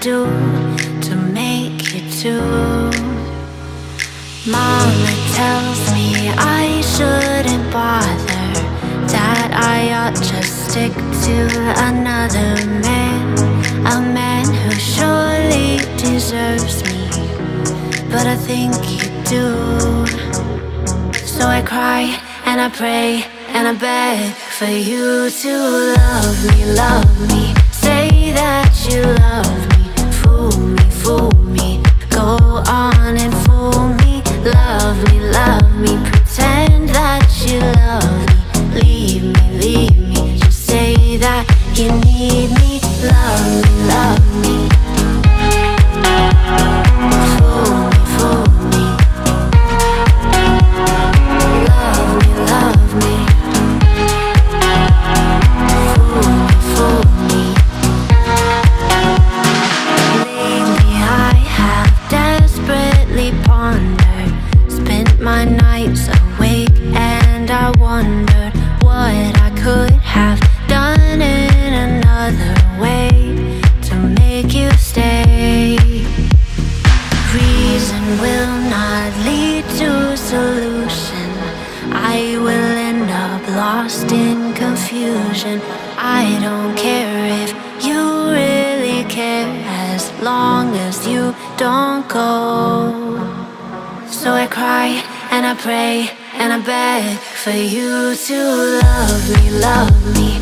do to make you do? Mama tells me I shouldn't bother, that I ought to stick to another man, a man who surely deserves me, but I think you do. So I cry and I pray and I beg for you to love me, say that you love me, fool me, go on and fool me, love me, pretend that you love me, leave me, just say that you need me, love me, for you to love me